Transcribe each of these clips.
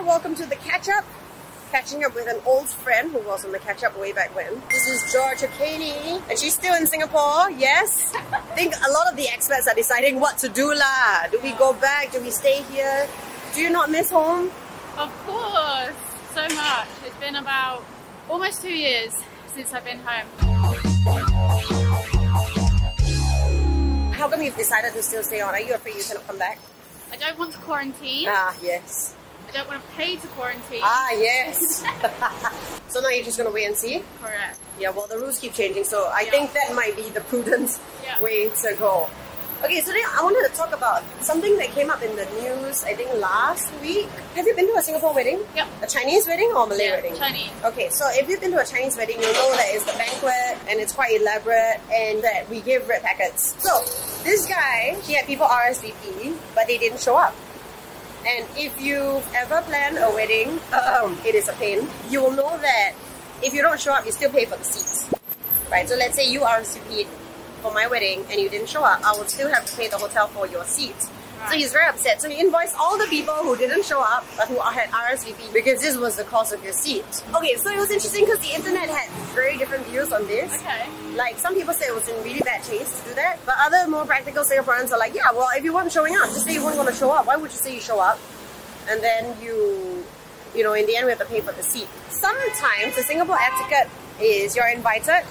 there, welcome to The Catch-Up. Catching up with an old friend who was on The Catch-Up way back when. This is Georgia Caney, and she's still in Singapore, yes? I think a lot of the expats are deciding what to do lah. Do we go back? Do we stay here? Do you not miss home? Of course, so much. It's been about almost 2 years since I've been home. How come you've decided to still stay on? Are you afraid you cannot come back? I don't want to quarantine. Ah, yes. I don't want to pay to quarantine. Ah, yes. So now you're just going to wait and see? Correct. Yeah, well, the rules keep changing, so I think that might be the prudent way to go. Okay, so today I wanted to talk about something that came up in the news, I think, last week. Have you been to a Singapore wedding? Yep. A Chinese wedding or a Malay wedding? Chinese. Okay, so if you've been to a Chinese wedding, you'll know that it's the banquet and it's quite elaborate and that we give red packets. So, this guy, he had people RSVP, but they didn't show up. And if you've ever planned a wedding, it is a pain. You will know that if you don't show up, you still pay for the seats. Right, so let's say you RSVP'd for my wedding and you didn't show up, I would still have to pay the hotel for your seat. Right. So he's very upset. So he invoiced all the people who didn't show up but who had RSVP because this was the cost of your seat. Okay, so it was interesting because the internet had very different views on this. Okay. Like some people say it was in really bad taste to do that, but other more practical Singaporeans are like, yeah, well, if you weren't showing up, just say you weren't going to show up. Why would you say you show up? And then you know, in the end we have to pay for the seat. Sometimes the Singapore etiquette is you're invited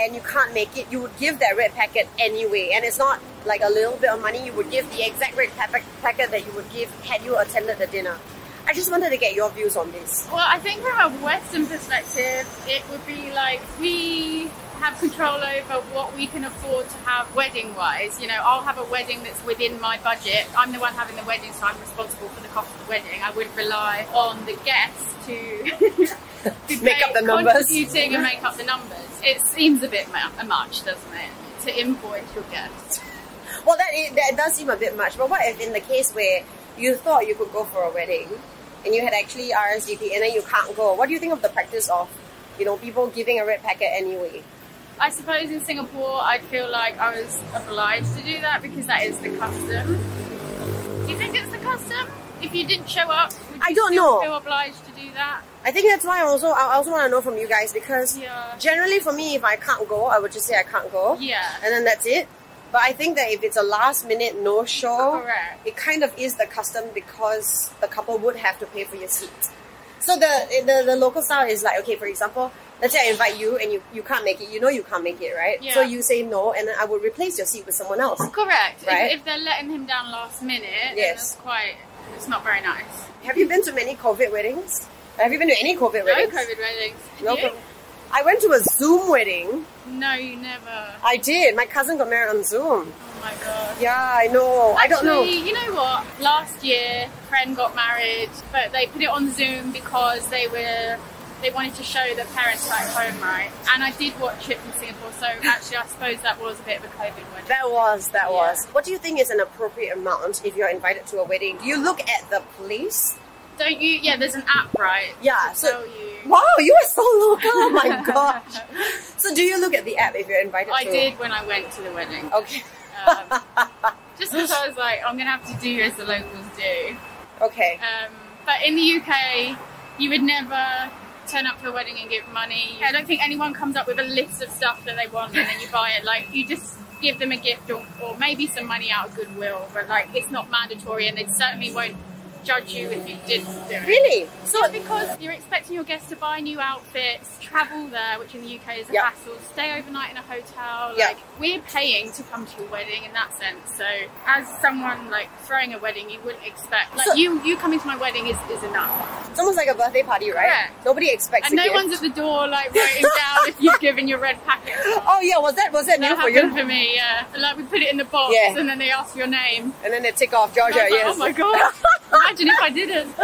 and you can't make it, you would give that red packet anyway. And it's not like a little bit of money, you would give the exact red packet that you would give had you attended the dinner. I just wanted to get your views on this. Well, I think from a Western perspective, it would be like we have control over what we can afford to have wedding-wise. You know, I'll have a wedding that's within my budget. I'm the one having the wedding, so I'm responsible for the cost of the wedding. I would rely on the guests to... make up the numbers. Contributing and make up the numbers. It seems a bit much, doesn't it, to invoice your guests? Well, that does seem a bit much. But what if in the case where you thought you could go for a wedding and you had actually RSVP and then you can't go? What do you think of the practice of, you know, people giving a red packet anyway? I suppose in Singapore, I feel like I was obliged to do that because that is the custom. Do you think it's the custom? If you didn't show up, would you still feel obliged to do that? I think that's why I also want to know from you guys because generally for me, if I can't go, I would just say I can't go. Yeah. And then that's it. But I think that if it's a last minute no show, it kind of is the custom because the couple would have to pay for your seat. So the local style is like, okay, for example, let's say I invite you and you can't make it. You know you can't make it, right? Yeah. So you say no and then I would replace your seat with someone else. Correct. Right? If they're letting him down last minute, then that's quite... It's not very nice. Have you been to many COVID weddings? Have you been to any COVID weddings? No COVID weddings. No COVID. I went to a Zoom wedding. No, you never. I did. My cousin got married on Zoom. Oh my god. Yeah, I know. Actually, I don't know. You know what? Last year, a friend got married, but they put it on Zoom because they wanted to show their parents back home, right? And I did watch it from Singapore, so actually I suppose that was a bit of a COVID wedding. That was. What do you think is an appropriate amount if you're invited to a wedding? Do you look at the place? Don't you? Yeah, there's an app, right? Yeah. So, wow, you are so local. Oh my gosh. So do you look at the app if you're invited to? I did when I went to the wedding. Okay. Just because I was like, I'm going to have to do as the locals do. Okay. But in the UK, you would never... turn up to a wedding and give money. I don't think anyone comes up with a list of stuff that they want and then you buy it. Like, you just give them a gift or maybe some money out of goodwill, but like, it's not mandatory and they certainly won't judge you if you didn't do it. Really? So it's because you're expecting your guests to buy new outfits, travel there, which in the UK is a hassle, stay overnight in a hotel. Like, we're paying to come to your wedding in that sense. So as someone like throwing a wedding, you wouldn't expect like, so you coming to my wedding is enough. It's almost like a birthday party, right? Correct. Nobody expects it. And no one's at the door like writing down if you've given your red packet. Oh yeah, was that new for you? That happened for me, yeah. Like, we put it in the box and then they ask for your name. And then they tick off Georgia, like, oh my god. Imagine if I didn't.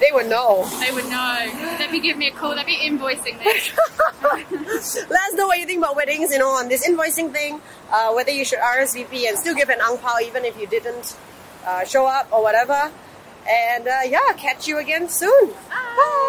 They would know. They would know. They'd be giving me a call. They'd be invoicing this. Let us know what you think about weddings, you know, on this invoicing thing. Whether you should RSVP and still give an Angbao even if you didn't show up or whatever. And yeah, catch you again soon. Bye.